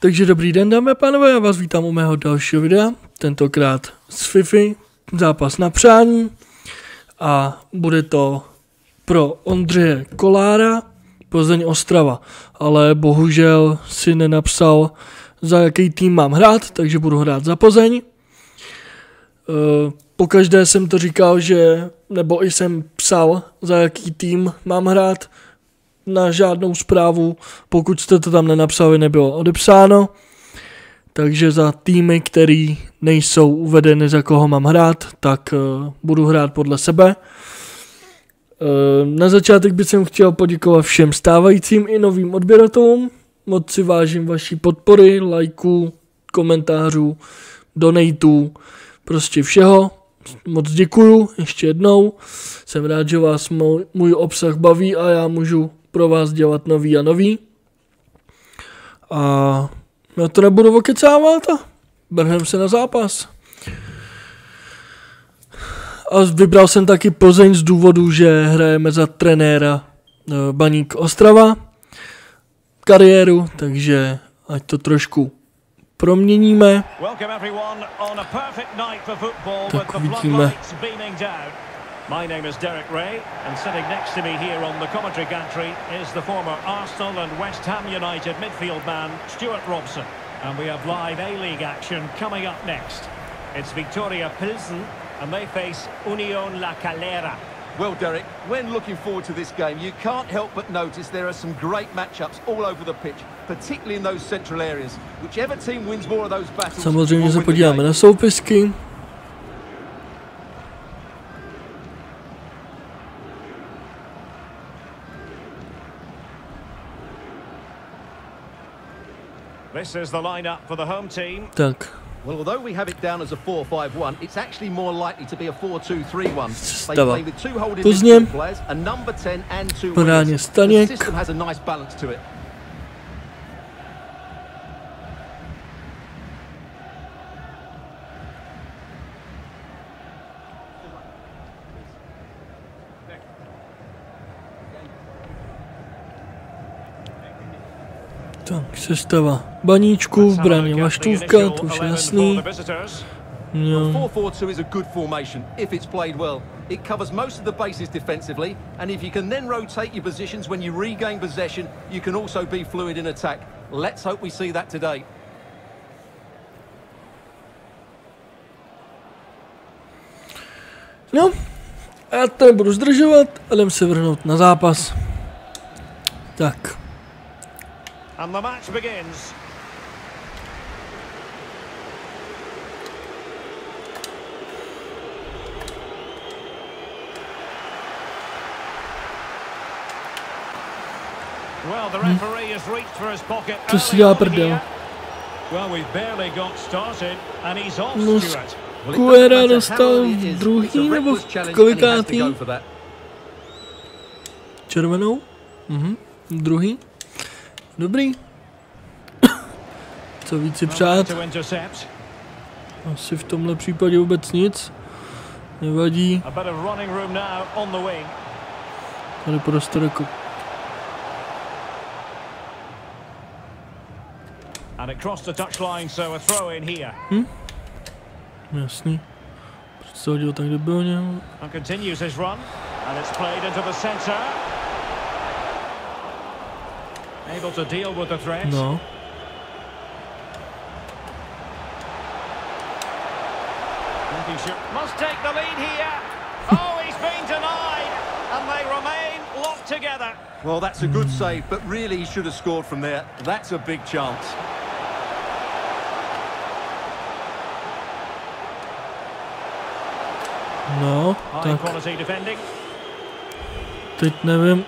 Takže dobrý den, dámy a pánové, já vás vítám u mého dalšího videa, tentokrát z Fifi, zápas na přání, a bude to pro Ondřeje Kolára, Plzeň Ostrava, ale bohužel si nenapsal, za jaký tým mám hrát, takže budu hrát za Plzeň. Pokaždé jsem to říkal, že, nebo i jsem psal, za jaký tým mám hrát, na žádnou zprávu, pokud jste to tam nenapsali, nebylo odepsáno. Takže za týmy, který nejsou uvedeny, za koho mám hrát, tak budu hrát podle sebe. Na začátek bych chtěl poděkovat všem stávajícím i novým odběratelům. Moc si vážím vaší podpory, lajků, komentářů, donatů, prostě všeho. Moc děkuju, ještě jednou. Jsem rád, že vás můj obsah baví a já můžu pro vás dělat nový a nový. A já to nebudu okecávat a brhneme se na zápas. A vybral jsem taky Plzeň z důvodu, že hrajeme za trenéra Baník Ostrava kariéru, takže ať to trošku proměníme. Tak uvidíme. My name is Derek Ray, and sitting next to me here on the commentary gantry is the former Arsenal and West Ham United midfield man, Stuart Robson. And we have live A-League action coming up next. It's Victoria Pilsen, and they face Union La Calera. Well, Derek, when looking forward to this game, you can't help but notice there are some great matchups all over the pitch, particularly in those central areas. Whichever team wins more of those battles... Samozřejmě se podíváme na soupisky. This is the lineup for the home team. Well, although we have it down as a 4-5-1, it's actually more likely to be a 4-2-3-1. They play with two holding midfield players, a number 10 and two wingers. The system has a nice balance to it. Tak, sestava Baníčku, v bráně Vaštůvka, to už je jasný. No. No, já to nebudu zdržovat a jdem se vrhnout na zápas. Tak. And the match begins. Well, the referee has reached for his pocket. Well, we've barely got started, and he's off. Kuera dostal druhý nebo kolikátý? Červenou? Druhý. Dobrý. Co víc si přát? Asi v tomhle případě vůbec nic. Nevadí. Tady prostor jako... Jasný. Proč se hodil tak debilně? Able to deal with the threats. No. Must take the lead here. Oh, he's been denied, and they remain locked together. Well, that's a good save, but really he should have scored from there. That's a big chance. No. High quality defending. Teď nevím.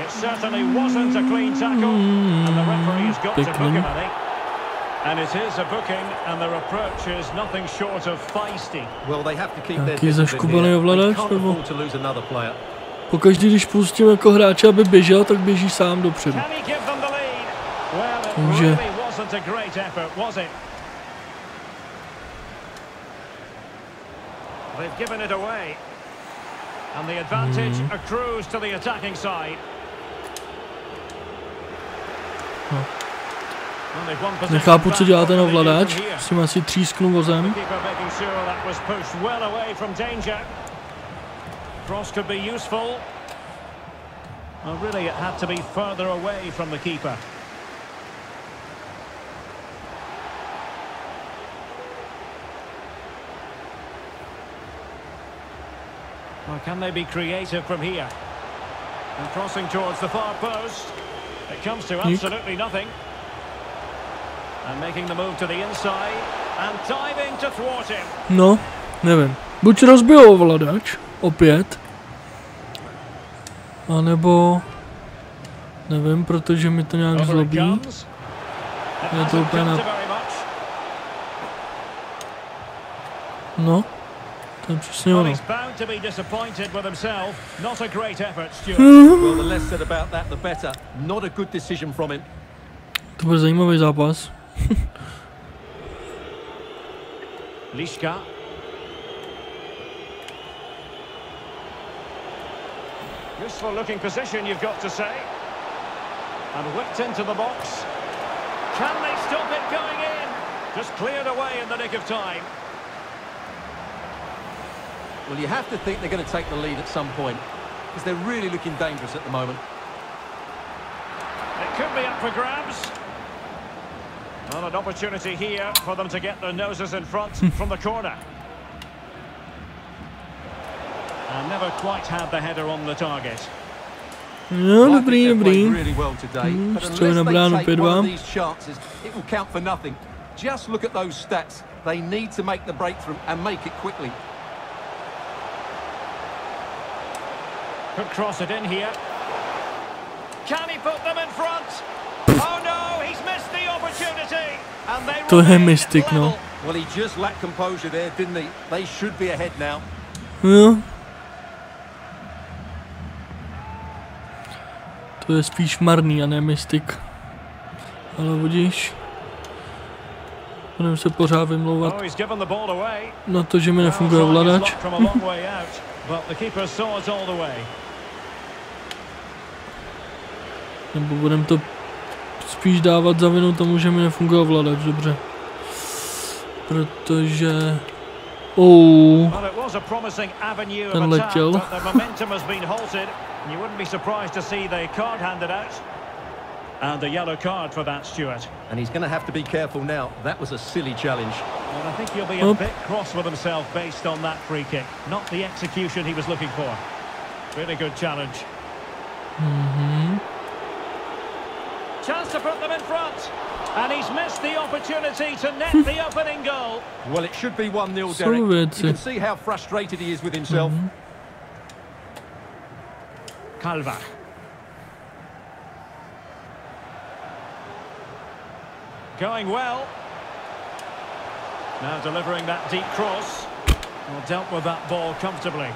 It certainly wasn't a clean tackle, and the referee has got to book him, I think. And it is a booking, and the reproach is nothing short of feisty. Well, they have to keep their discipline to lose another player. Pokaždý, když pustím jako hráče, aby běžel, tak běží sám dopředu. Takže. They've given it away, and the advantage accrues to the attacking side. Nechápu, co dělá ten ovladač, s tím asi třísknu vozem. Well, can they be creative from here? And crossing towards the far post. It comes to absolutely nothing. And making the move to the inside and diving to thwart him. No, nevím. Buď rozbijou ovladač opět. A nebo nevím, protože mi to nějak zlobí. Je to úplně na... No. To je přesně ono. To byl zajímavý zápas. Liška. Useful looking position, you've got to say. And whipped into the box. Can they stop it going in? Just cleared away in the nick of time. Well, you have to think they're going to take the lead at some point, because they're really looking dangerous at the moment. It could be up for grabs. Well, an opportunity here for them to get their noses in front from the corner. And never quite had the header on the target. No, dobrý. Střelil na bránu 5-2. It will count for nothing. Just look at those stats. They need to make the breakthrough and make it quickly. Could cross it in here. Can he put them in front? Oh no, he's missed the opportunity. And they to him mistake, no. Well, he just lacked composure there, didn't he? They should be ahead now. No. To je spíš marný a ne mystik. Ale budíš. Budeme se pořád vymlouvat na to, že mi nefunguje ovladač. But the keeper saw it all the way. Nebo budeme to spíš dávat za vinu tomu, že mi nefunguje ovladač, dobře. Protože... Oh. Ten letěl. And the yellow card for that, Stuart. And he's going to have to be careful now. That was a silly challenge. Well, I think he'll be a bit cross with himself based on that free kick. Not the execution he was looking for. Really good challenge. Chance to put them in front. And he's missed the opportunity to net the opening goal. Well, it should be 1-0, Derek. You can see how frustrated he is with himself. Kalva. Going well. Now delivering that deep cross. Well, dealt with that ball comfortably.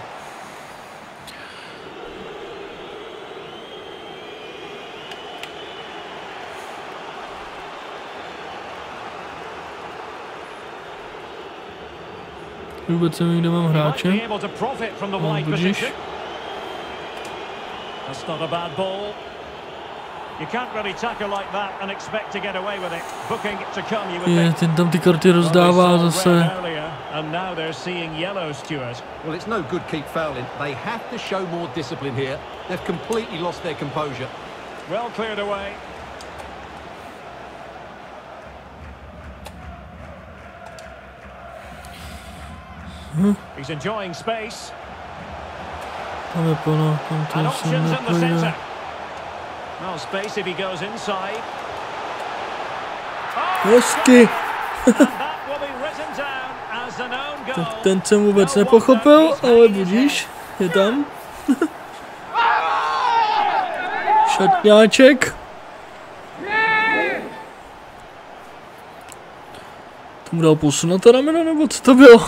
Vůbec nevím, kde mám hráče. No, budíš. That's not a bad ball. You can't really tackle like that and expect to get away with it. Booking to come, you would think. Ten tam ty karty rozdává zase. And now they're seeing yellow, Stuart. Well, it's no good keep fouling. They have to show more discipline here. They've completely lost their composure. Well cleared away. He's enjoying space. And options in the centre. No space if he goes inside. Hezky. Tak ten jsem vůbec nepochopil, ale budíš, je tam. Šatňáček. To mu dal posun na to rameno, nebo co to bylo?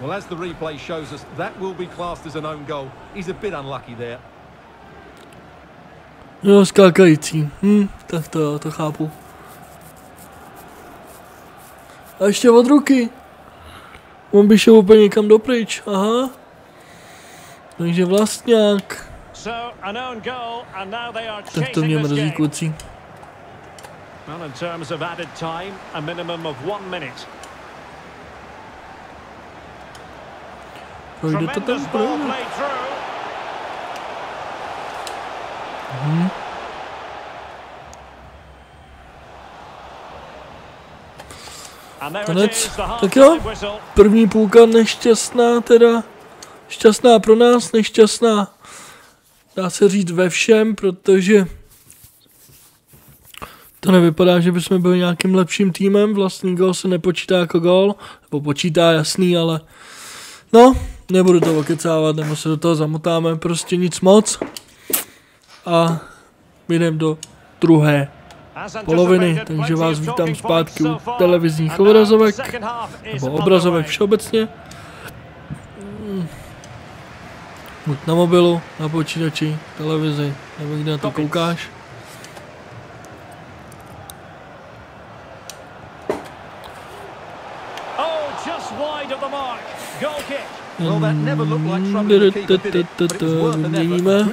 Well, as the replay shows us, that will be classed as an own goal. He's a bit unlucky there. Jo, skákající. Tak to chápu. A ještě od ruky. On by šel úplně někam dopryč. Aha. Takže vlastňák. Tak to mě mrzí, kluci. Well, in terms of added time, a minimum of 1 minute. Projde to ten první. Konec. Tak jo, první půlka nešťastná teda. Šťastná pro nás, nešťastná. Dá se říct ve všem, protože to nevypadá, že bychom byli nějakým lepším týmem. Vlastní gól se nepočítá jako gól, nebo počítá, jasný, ale no, nebudu to okecávat, nebo se do toho zamotáme, prostě nic moc. A jdeme do druhé poloviny, takže vás vítám zpátky u televizních obrazovek, nebo obrazovek všeobecně. Buď na mobilu, na počítači, televizi, nebo kde na to koukáš. Vyměníme.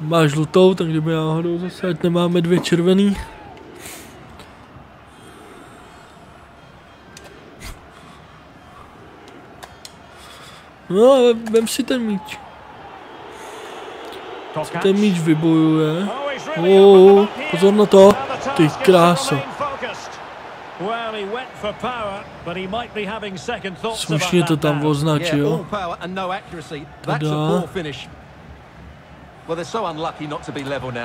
Má žlutou, tak kdyby náhodou zase, ať nemáme dvě červený. No, ale vem si ten míč. Ten míč vybojuje. Oh, pozor na to. Ty kráso. Slušně to tam označil. Teda.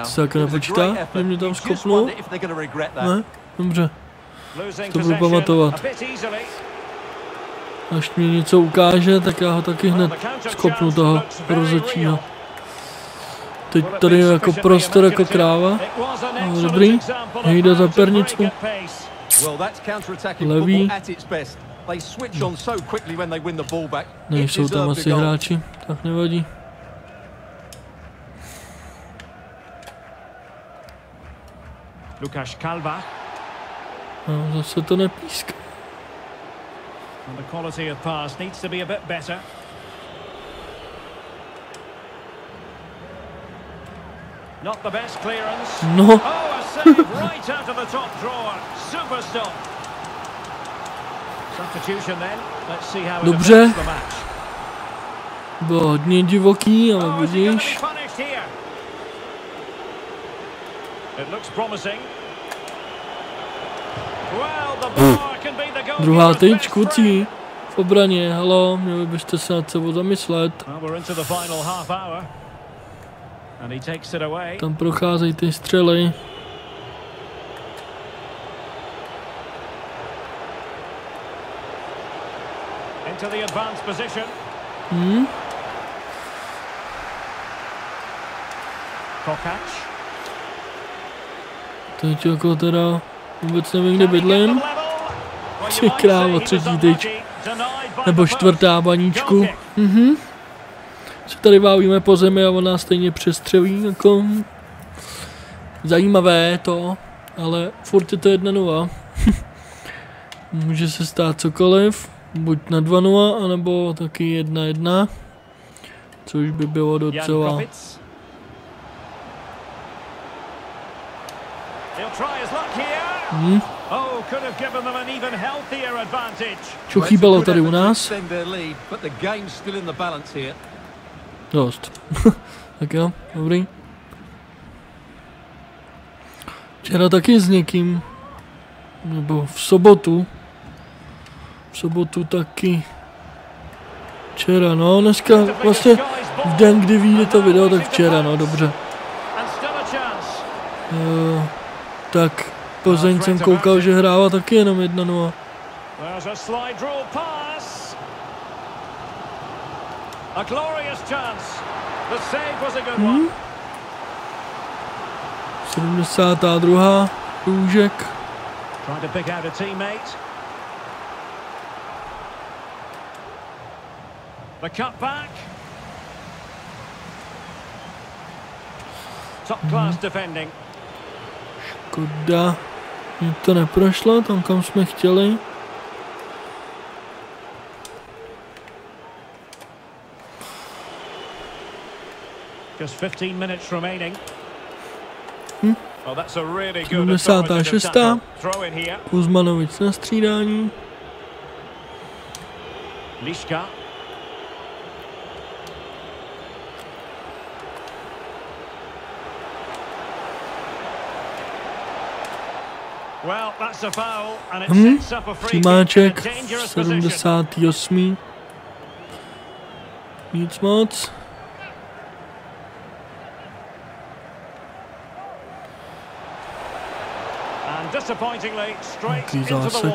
Se to nepočítá? Mě mě tam skopnul? Ne? Dobře. To budu pamatovat. Až mi něco ukáže, tak já ho taky hned skopnu toho rozhodčího. Teď tady jako prostor jako kráva. Dobrý. Jde za pernicu. Levý. Nejsou tam asi hráči, tak nevadí. Lukasz Kalva. No, zase to nepíská. And the quality of pass needs to be a bit better. Not the best clearance. No. Oh, a save right out of the top drawer. Super stop. Substitution then. Let's see how it affects the match. Bylo hodně divoký, ale vidíš. It looks promising. Druhá tyč, kucí v obraně, halo, měli byste se nad sebou zamyslet. Tam procházejí ty střely. Teď jako teda vůbec nevím, kde bydlím. Tři kráva, třetí tyč. Nebo čtvrtá Baníčku. Se tady válíme po zemi a ona stejně přestřelí. Jako zajímavé to, ale furt je to 1-0. Může se stát cokoliv, buď na 2-0, anebo taky 1-1. Což by bylo docela. Co chybělo tady u nás? Dost. Tak jo, dobrý. Včera taky s někým, nebo v sobotu taky. Včera, no, dneska vlastně v den, kdy vyjde to video, tak včera, no, dobře. Tak Plzeň jsem koukal, že hrála taky jenom 1-0. Hmm. 72. Růžek. Škoda. Mě to neprošlo, tam kam jsme chtěli. 76. Kuzmanovič na střídání. Liška. Přímáček 78. Nic moc. Velký zásek.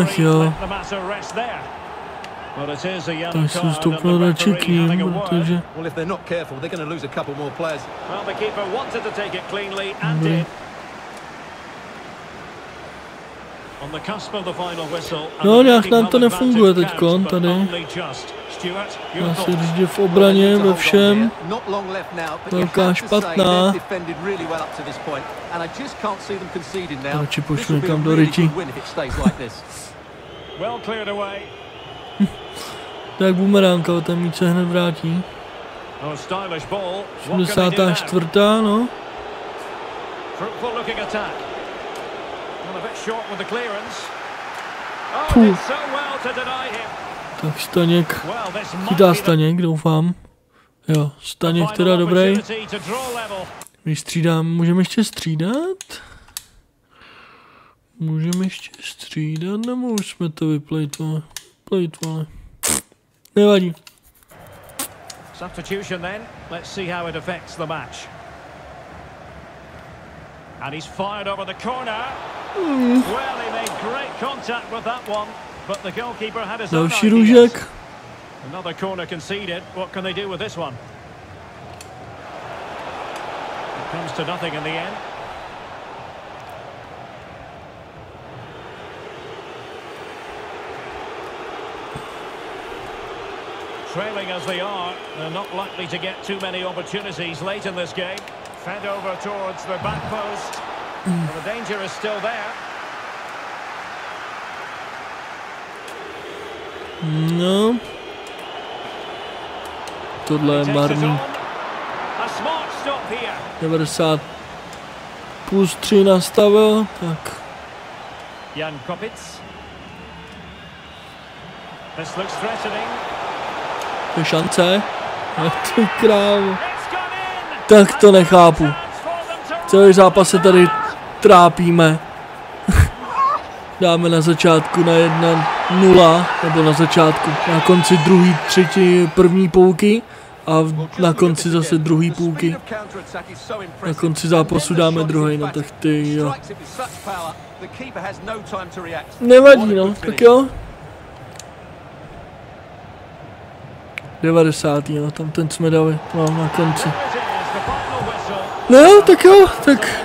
Ach jo. Tak jsem stoupil radši k ním, protože... No, nějak nám to nefunguje teďkon tady. Já si říct, že v obraně, ve všem. Velká špatná. Radši pošlu někam do rytí. Tak bumeránka tam míč se hned vrátí. 84. No. Puh. Tak Staněk, chytá Staněk, doufám. Jo, Staněk teda dobrý. My střídám, můžeme ještě střídat? Můžeme ještě střídat, nebo už jsme to vyplejtovali? Plejtovali. Nevadí. Substitution then, let's see how it affects the match. And he's fired over the corner. Well, he made great contact with that one, but the goalkeeper had his own ideas. Another corner conceded. What can they do with this one? It comes to nothing in the end. Trailing as they are, they're not likely to get too many opportunities late in this game. Fed over towards the back post. Well, the danger is still there. No. Tohle je marný. 90 plus 3 nastavil, tak. Jan Kopic. This looks threatening. Je šance. Ach ty krávo. Tak to nechápu. Celý zápas se tady trápíme. Dáme na začátku na 1-0, nebo na začátku, na konci druhé třetiny první půlky a na konci zase druhé půlky. Na konci zápasu dáme druhý, no tak ty jo. Nevadí, no, tak jo. 90. no, tam ten jsme dali, no, na konci. No, tak jo, tak...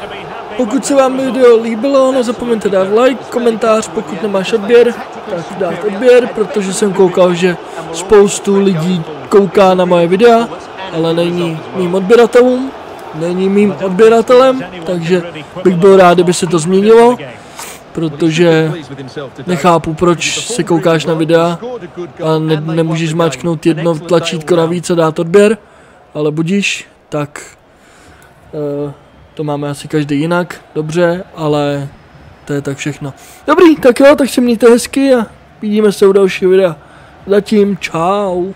Pokud se vám video líbilo, nezapomeňte dát like, komentář, pokud nemáš odběr, tak dát odběr, protože jsem koukal, že spoustu lidí kouká na moje videa, ale není mým odběratelům, není mým odběratelem, takže bych byl rád, kdyby se to změnilo, protože nechápu, proč se koukáš na videa a nemůžeš zmáčknout jedno tlačítko navíc a dát odběr, ale budíš, tak... To máme asi každý jinak, dobře, ale to je tak všechno. Dobrý, tak jo, tak se mějte hezky a vidíme se u dalšího videa. Zatím, čau.